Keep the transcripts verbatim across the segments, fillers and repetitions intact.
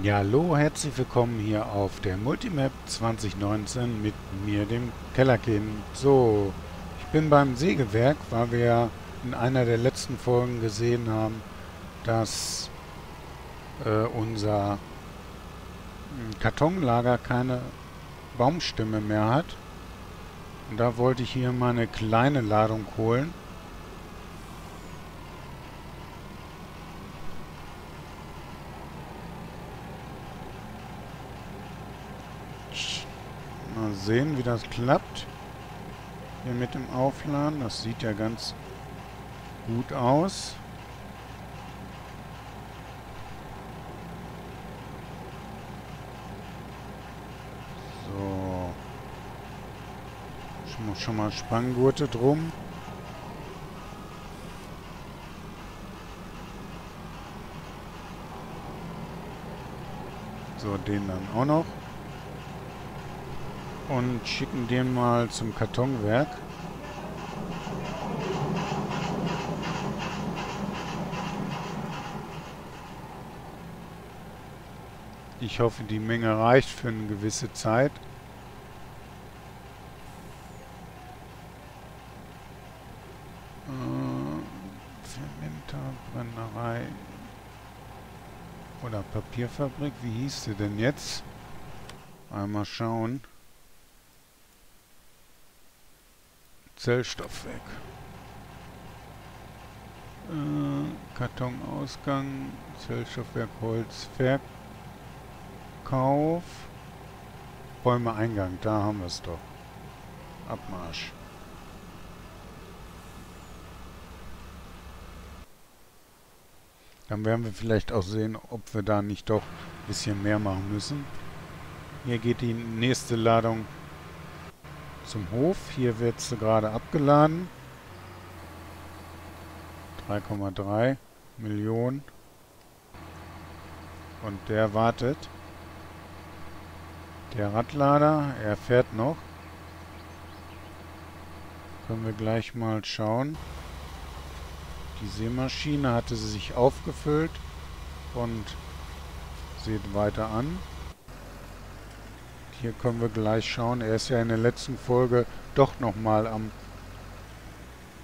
Ja, hallo, herzlich willkommen hier auf der MultiMap zwanzig neunzehn mit mir, dem Kellerkind. So, ich bin beim Sägewerk, weil wir in einer der letzten Folgen gesehen haben, dass äh, unser Kartonlager keine Baumstämme mehr hat. Und da wollte ich hier mal eine kleine Ladung holen. Mal sehen, wie das klappt. Hier mit dem Aufladen. Das sieht ja ganz gut aus. So. Schon mal, schon mal Spanngurte drum. So, den dann auch noch. Und schicken den mal zum Kartonwerk. Ich hoffe, die Menge reicht für eine gewisse Zeit. Äh, Fermenterbrennerei oder Papierfabrik, wie hieß sie denn jetzt? Einmal schauen. Zellstoffwerk. Äh, Kartonausgang, Zellstoffwerk, Holz, Verkauf, Bäume, Eingang, da haben wir es doch. Abmarsch. Dann werden wir vielleicht auch sehen, ob wir da nicht doch ein bisschen mehr machen müssen. Hier geht die nächste Ladung zum Hof. Hier wird sie gerade abgeladen. drei Komma drei Millionen. Und der wartet. Der Radlader, er fährt noch. Können wir gleich mal schauen. Die Sämaschine hatte sie sich aufgefüllt und seht weiter an. Hier können wir gleich schauen. Er ist ja in der letzten Folge doch nochmal am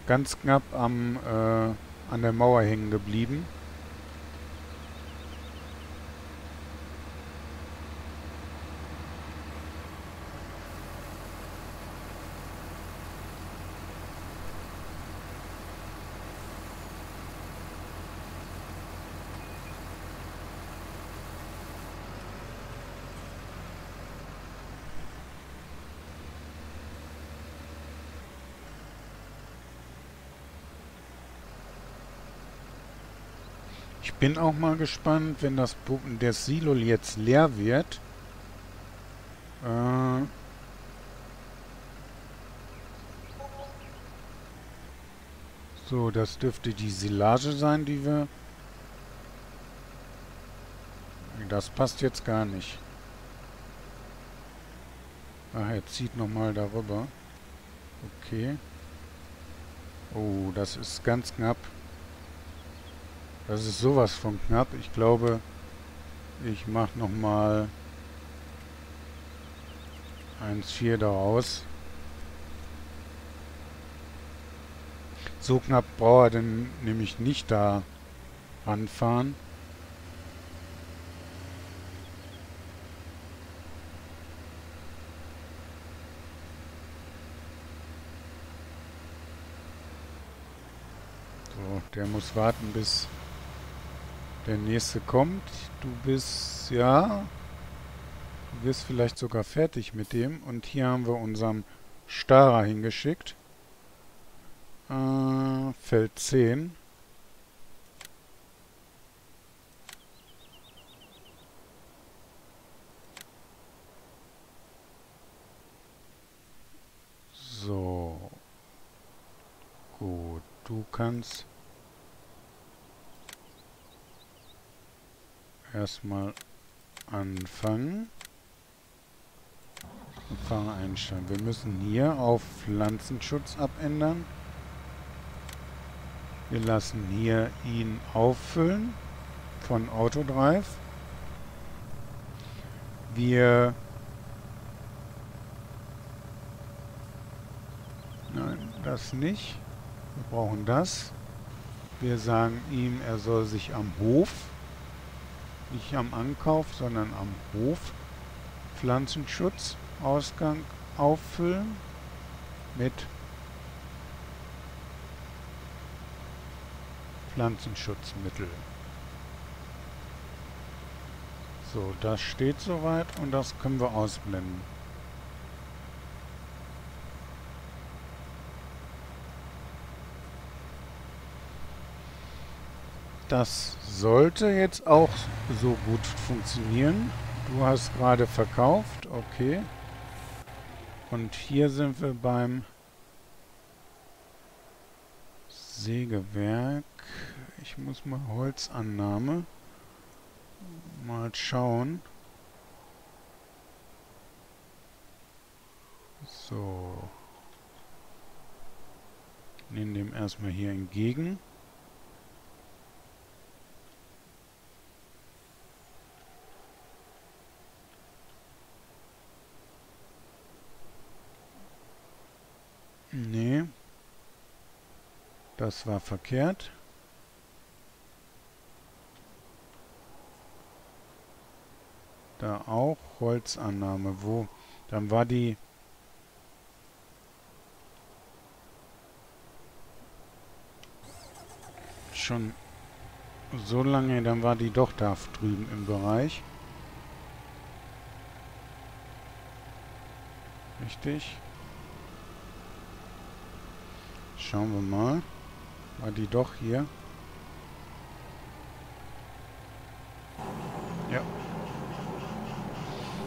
ganz knapp am äh, an der Mauer hängen geblieben. Ich bin auch mal gespannt, wenn das, das Silo jetzt leer wird, äh, so, das dürfte die Silage sein, die wir, das passt jetzt gar nicht. Ach, er zieht nochmal darüber. Okay. Oh, das ist ganz knapp. Das ist sowas von knapp. Ich glaube, ich mache nochmal eins Komma vier daraus. So knapp braucht er denn nämlich nicht da ranfahren. So, der muss warten, bis der nächste kommt. Du bist, ja, du bist vielleicht sogar fertig mit dem. Und hier haben wir unseren Starer hingeschickt. Äh, Feld zehn. So. Gut, du kannst erstmal anfangen. Fahrer einstellen. Wir müssen hier auf Pflanzenschutz abändern. Wir lassen hier ihn auffüllen von Autodrive. Wir... Nein, das nicht. Wir brauchen das. Wir sagen ihm, er soll sich am Hof, nicht am Ankauf, sondern am Hof, Pflanzenschutz, Ausgang auffüllen mit Pflanzenschutzmittel. So, das steht soweit und das können wir ausblenden. Das sollte jetzt auch so gut funktionieren. Du hast gerade verkauft, okay. Und hier sind wir beim Sägewerk. Ich muss mal Holzannahme mal schauen. So. Nehmen dem erstmal hier entgegen. Nee, das war verkehrt. Da auch Holzannahme. Wo? Dann war die... schon so lange, dann war die doch da drüben im Bereich. Richtig. Schauen wir mal. War die doch hier? Ja.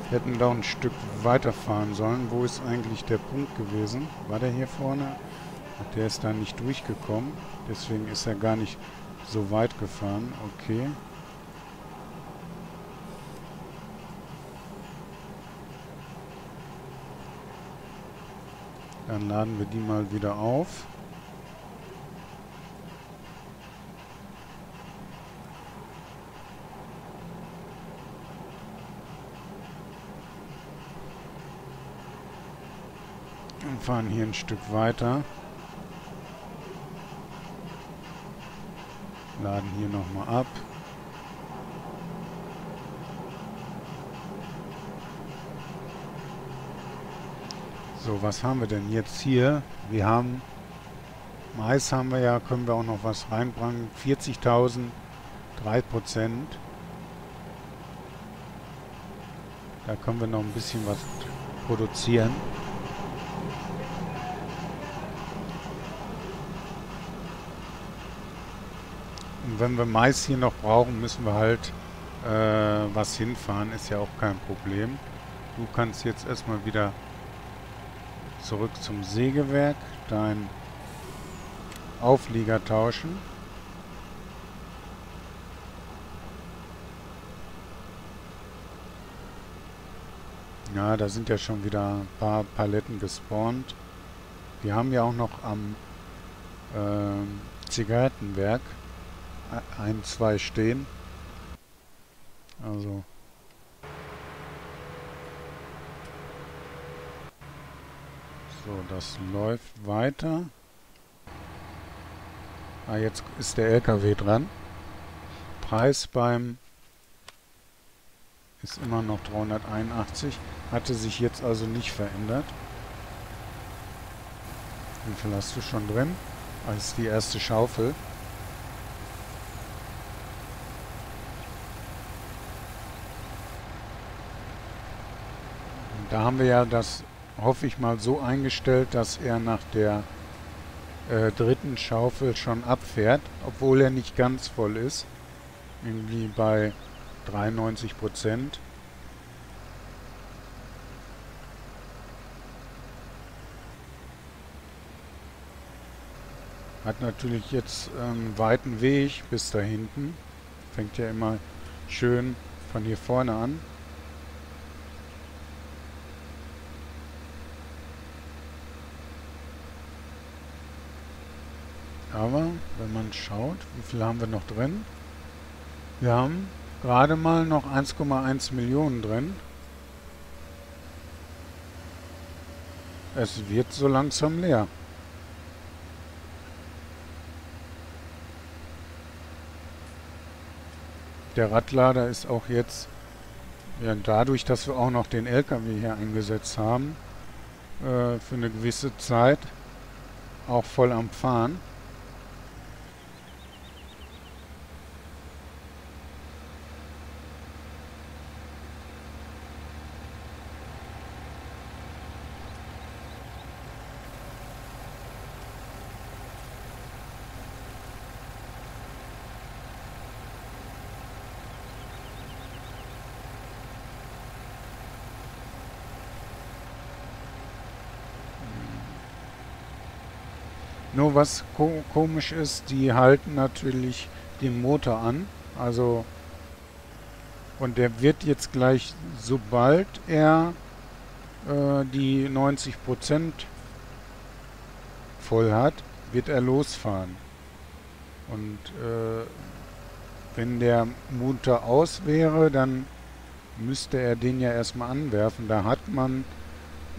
Hätten da ein Stück weiterfahren sollen. Wo ist eigentlich der Punkt gewesen? War der hier vorne? Der ist da nicht durchgekommen. Deswegen ist er gar nicht so weit gefahren. Okay. Dann laden wir die mal wieder auf. Fahren hier ein Stück weiter. Laden hier nochmal ab. So, was haben wir denn jetzt hier? Wir haben Mais, haben wir ja, können wir auch noch was reinbringen. vierzigtausend, drei Prozent. Da können wir noch ein bisschen was produzieren. Und wenn wir Mais hier noch brauchen, müssen wir halt äh, was hinfahren. Ist ja auch kein Problem. Du kannst jetzt erstmal wieder zurück zum Sägewerk, dein Auflieger tauschen. Ja, da sind ja schon wieder ein paar Paletten gespawnt. Wir haben ja auch noch am äh, Zigarettenwerk ein, zwei stehen. Also. So, das läuft weiter. Ah, jetzt ist der L K W dran. Preis beim ist immer noch dreihunderteinundachtzig. Hatte sich jetzt also nicht verändert. Wie viel hast du schon drin? Das ist die erste Schaufel. Da haben wir ja das, hoffe ich mal, so eingestellt, dass er nach der äh, dritten Schaufel schon abfährt, obwohl er nicht ganz voll ist. Irgendwie bei dreiundneunzig Prozent. Hat natürlich jetzt einen weiten Weg bis da hinten. Fängt ja immer schön von hier vorne an. Aber wenn man schaut, wie viel haben wir noch drin? Wir haben gerade mal noch eins Komma eins Millionen drin. Es wird so langsam leer. Der Radlader ist auch jetzt, ja, dadurch, dass wir auch noch den L K W hier eingesetzt haben, äh, für eine gewisse Zeit auch voll am Fahren. Nur was ko- komisch ist, die halten natürlich den Motor an, also und der wird jetzt gleich, sobald er äh, die neunzig Prozent voll hat, wird er losfahren. Und äh, wenn der Motor aus wäre, dann müsste er den ja erstmal anwerfen. Da hat man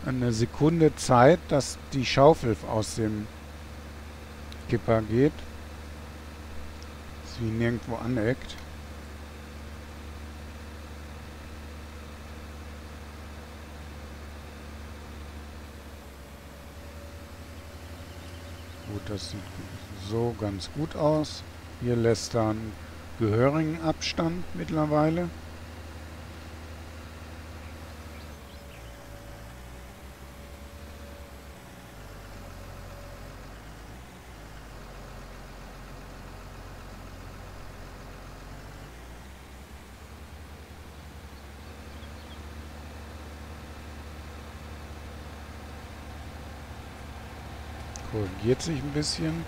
eine Sekunde Zeit, dass die Schaufel aus dem Kipper geht, sie nirgendwo aneckt. Gut, das sieht so ganz gut aus. Hier lässt er einen gehörigen Abstand mittlerweile. Korrigiert sich ein bisschen.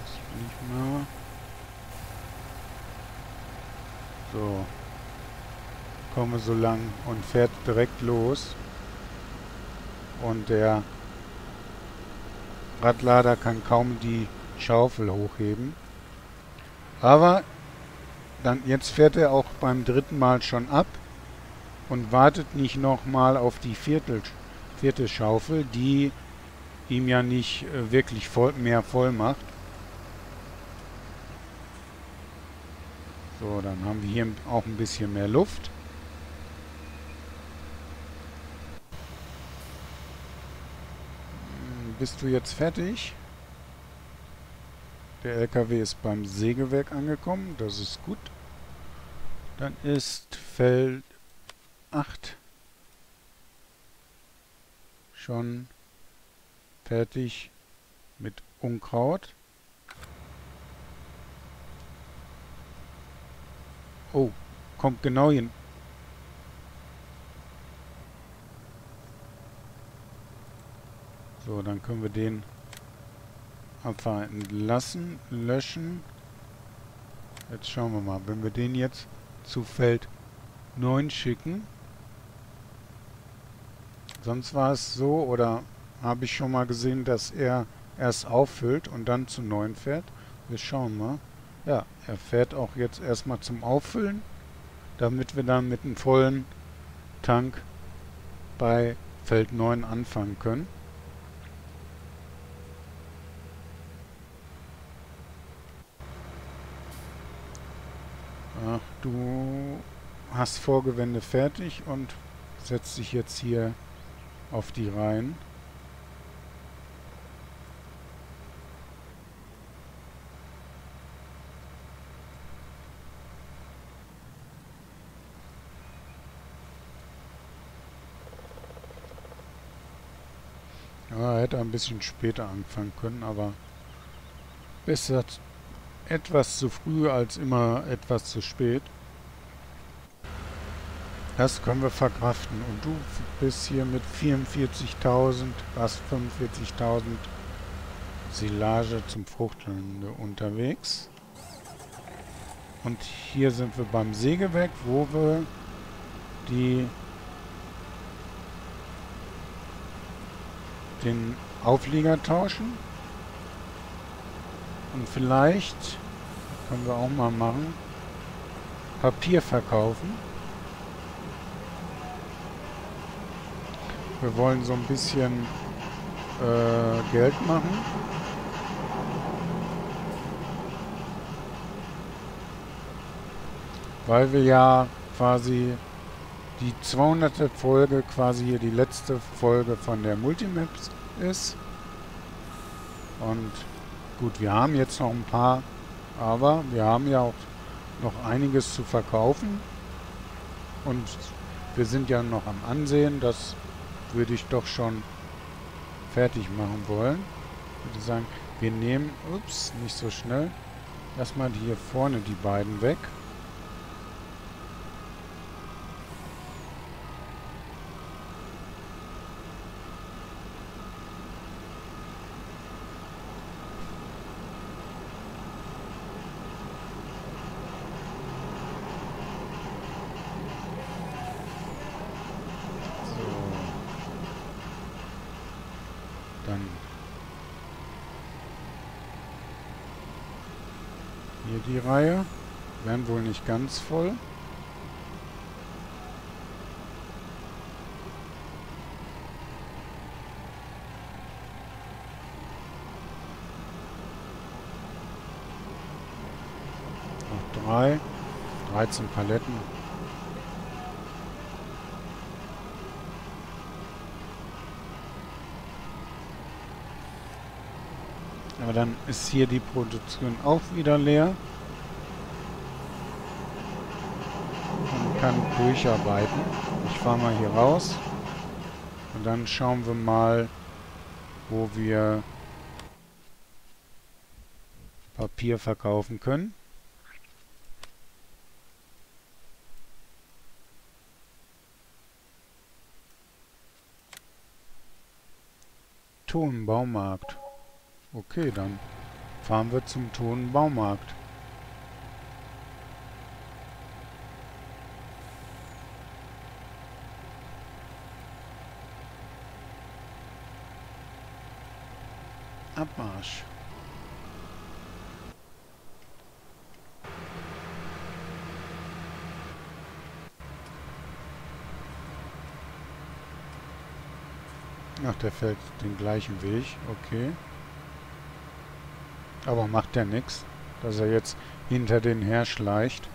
Das will ich mal. So. Komme so lang und fährt direkt los. Und der Radlader kann kaum die Schaufel hochheben. Aber dann jetzt fährt er auch beim dritten Mal schon ab. Und wartet nicht nochmal auf die Viertel, vierte Schaufel, die ihm ja nicht wirklich voll, mehr voll macht. So, dann haben wir hier auch ein bisschen mehr Luft. Bist du jetzt fertig? Der L K W ist beim Sägewerk angekommen, das ist gut. Dann ist Feld acht schon fertig mit Unkraut. Oh, kommt genau hin. So, dann können wir den einfach entlassen, löschen. Jetzt schauen wir mal, wenn wir den jetzt zu Feld neun schicken. Sonst war es so, oder habe ich schon mal gesehen, dass er erst auffüllt und dann zu neun fährt. Wir schauen mal. Ja, er fährt auch jetzt erstmal zum Auffüllen, damit wir dann mit einem vollen Tank bei Feld neun anfangen können. Ach, du hast Vorgewende fertig und setzt dich jetzt hier auf die Reihen. Ja, hätte ein bisschen später anfangen können, aber besser etwas zu früh als immer etwas zu spät. Das können wir verkraften. Und du bist hier mit vierundvierzigtausend, fast fünfundvierzigtausend Silage zum Fruchtland unterwegs. Und hier sind wir beim Sägewerk, wo wir die, den Auflieger tauschen. Und vielleicht, können wir auch mal machen, Papier verkaufen. Wir wollen so ein bisschen äh, Geld machen. Weil wir ja quasi die zweihundertste Folge quasi hier die letzte Folge von der MultiMap ist. Und gut, wir haben jetzt noch ein paar, aber wir haben ja auch noch einiges zu verkaufen. Und wir sind ja noch am Ansehen, das würde ich doch schon fertig machen wollen. Ich würde sagen, wir nehmen, ups, nicht so schnell, erstmal hier vorne die beiden weg. Hier die Reihe. Werden wohl nicht ganz voll. Noch drei. dreizehn Paletten. Aber dann ist hier die Produktion auch wieder leer. Man kann durcharbeiten. Ich fahre mal hier raus. Und dann schauen wir mal, wo wir Papier verkaufen können. Tonbaumarkt. Okay, dann fahren wir zum Tonbaumarkt. Abmarsch. Ach, der fährt den gleichen Weg, okay. Aber macht ja nichts, dass er jetzt hinter den her schleicht.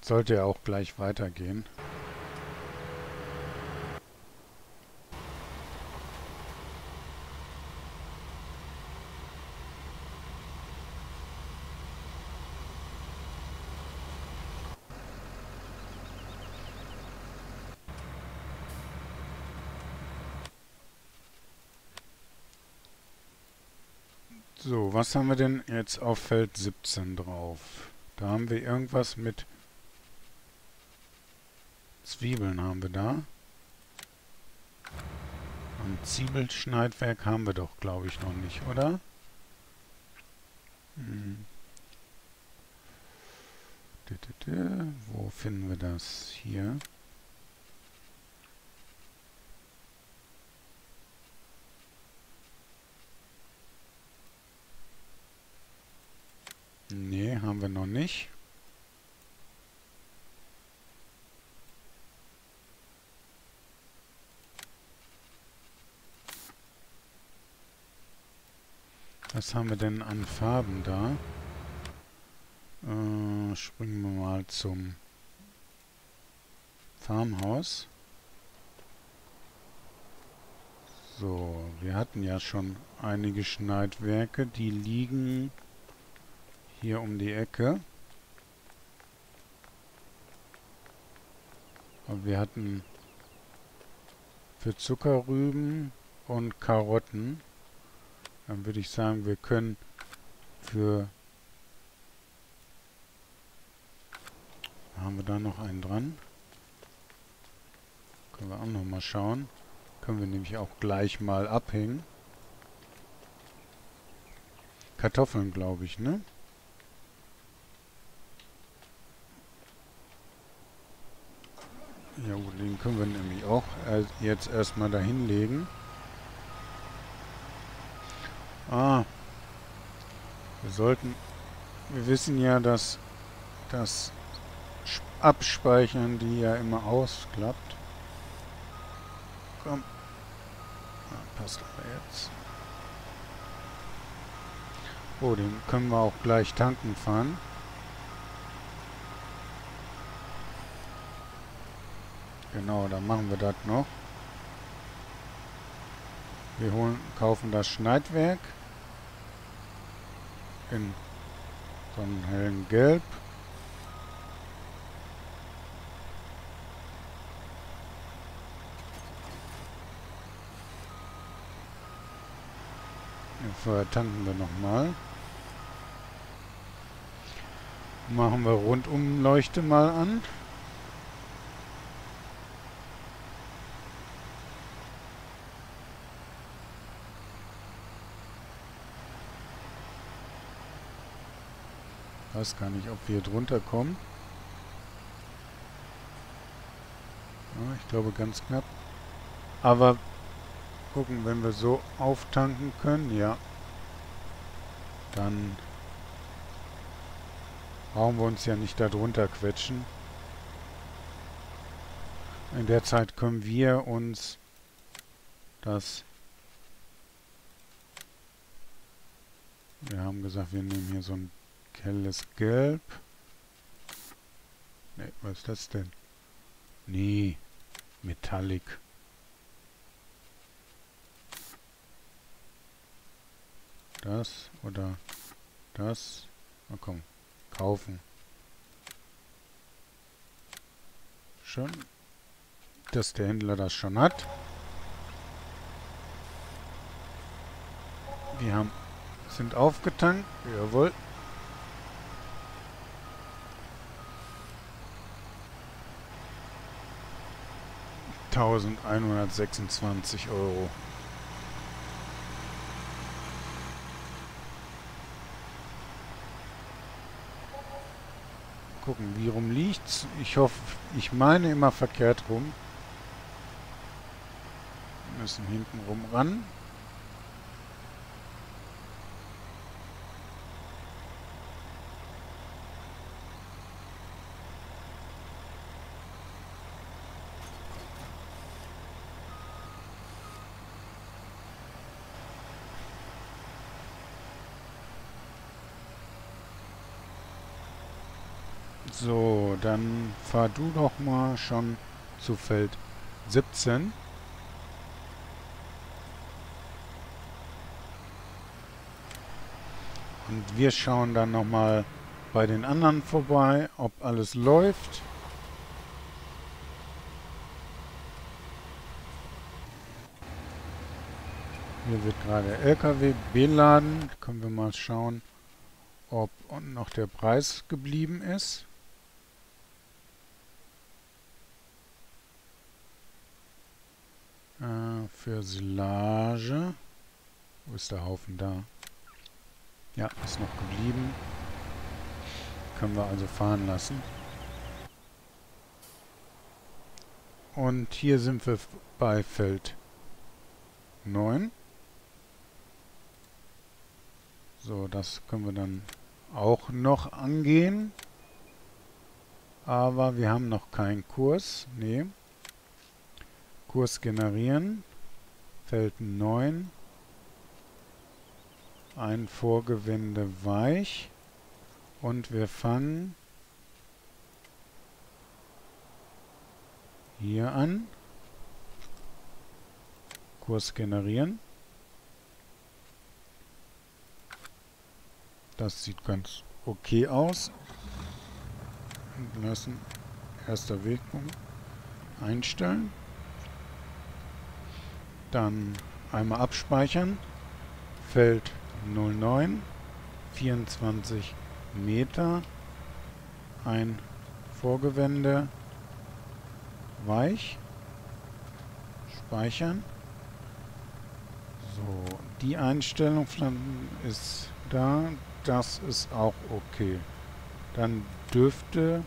Sollte ja auch gleich weitergehen. So, was haben wir denn jetzt auf Feld siebzehn drauf? Da haben wir irgendwas mit Zwiebeln haben wir da. Und Zwiebelschneidwerk haben wir doch, glaube ich, noch nicht, oder? Hm. Wo finden wir das? Hier. Nee, haben wir noch nicht. Was haben wir denn an Farben da? Äh, springen wir mal zum Farmhaus. So, wir hatten ja schon einige Schneidwerke, die liegen hier um die Ecke. Und wir hatten für Zuckerrüben und Karotten. Dann würde ich sagen, wir können für... Haben wir da noch einen dran? Können wir auch noch mal schauen. Können wir nämlich auch gleich mal abhängen. Kartoffeln, glaube ich, ne? Ja gut, den können wir nämlich auch jetzt erstmal dahin legen. Ah, wir sollten, wir wissen ja, dass das Abspeichern die ja immer ausklappt. Komm, na, passt aber jetzt. Oh, den können wir auch gleich tanken fahren. Genau, dann machen wir das noch. Wir holen, kaufen das Schneidwerk in so einem hellen Gelb. Vorher tanken wir nochmal. Machen wir Rundumleuchte mal an. Ich weiß gar nicht, ob wir drunter kommen. Ja, ich glaube ganz knapp. Aber gucken, wenn wir so auftanken können, ja, dann brauchen wir uns ja nicht da drunter quetschen. In der Zeit können wir uns das... Wir haben gesagt, wir nehmen hier so ein helles Gelb. Ne, was ist das denn? Nee, Metallic. Das oder das. Na komm, kaufen. Schön, dass der Händler das schon hat. Wir haben, sind aufgetankt. Jawohl. eintausendeinhundertsechsundzwanzig Euro. Gucken, wie rum liegt's? Ich hoffe, ich meine immer verkehrt rum. Wir müssen hinten rum ran. So, dann fahr du doch mal schon zu Feld siebzehn. Und wir schauen dann nochmal bei den anderen vorbei, ob alles läuft. Hier wird gerade L K W beladen. Können wir mal schauen, ob noch der Preis geblieben ist. Für Silage. Wo ist der Haufen da? Ja, ist noch geblieben. Können wir also fahren lassen. Und hier sind wir bei Feld neun. So, das können wir dann auch noch angehen. Aber wir haben noch keinen Kurs. Nee. Kurs generieren. Feld neun. Ein Vorgewinde weich. Und wir fangen hier an. Kurs generieren. Das sieht ganz okay aus. Und lassen. Erster Wegpunkt. Einstellen. Dann einmal abspeichern. Feld neun, vierundzwanzig Meter, ein Vorgewende, weich, speichern. So, die Einstellung ist da, das ist auch okay. Dann dürfte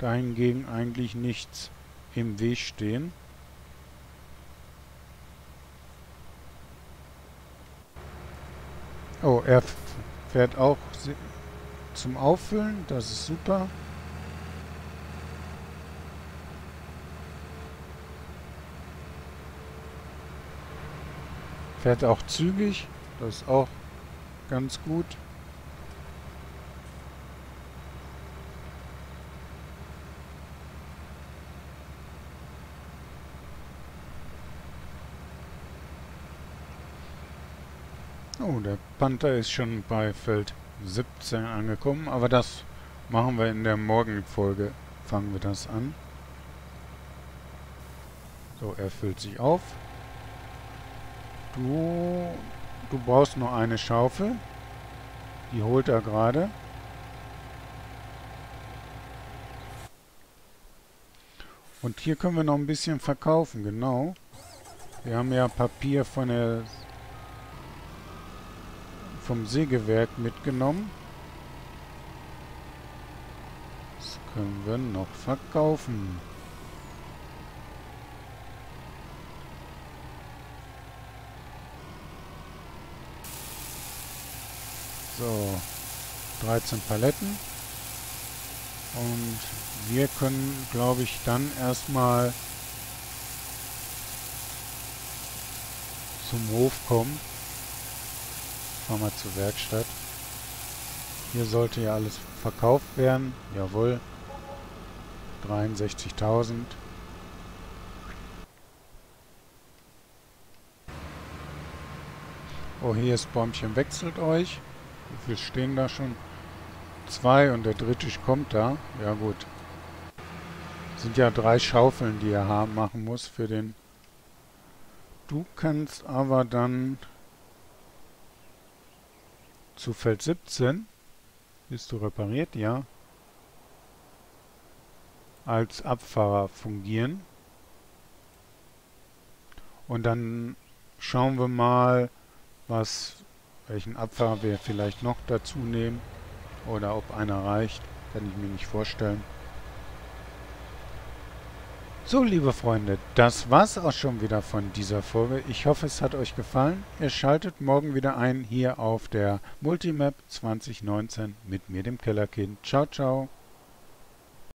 dahingegen eigentlich nichts im Weg stehen. Oh, er fährt auch zum Auffüllen. Das ist super. Fährt auch zügig. Das ist auch ganz gut. Oh, der Panther ist schon bei Feld siebzehn angekommen, aber das machen wir in der Morgenfolge. Fangen wir das an. So, er füllt sich auf. Du, du brauchst nur eine Schaufel. Die holt er gerade. Und hier können wir noch ein bisschen verkaufen, genau. Wir haben ja Papier von der... vom Sägewerk mitgenommen. Das können wir noch verkaufen. So, dreizehn Paletten. Und wir können, glaube ich, dann erstmal zum Hof kommen. Fahren wir zur Werkstatt. Hier sollte ja alles verkauft werden. Jawohl. dreiundsechzigtausend. Oh, hier ist Bäumchen wechselt euch. Wie viele stehen da schon? Zwei und der dritte kommt da. Ja gut. Sind ja drei Schaufeln, die er haben machen muss für den... Du kannst aber dann... zu Feld siebzehn. Bist du repariert? Ja. Als Abfahrer fungieren. Und dann schauen wir mal, was, welchen Abfahrer wir vielleicht noch dazu nehmen. Oder ob einer reicht. Kann ich mir nicht vorstellen. So, liebe Freunde, das war's auch schon wieder von dieser Folge. Ich hoffe, es hat euch gefallen. Ihr schaltet morgen wieder ein hier auf der MultiMap zwanzig neunzehn mit mir, dem Kellerkind. Ciao, ciao.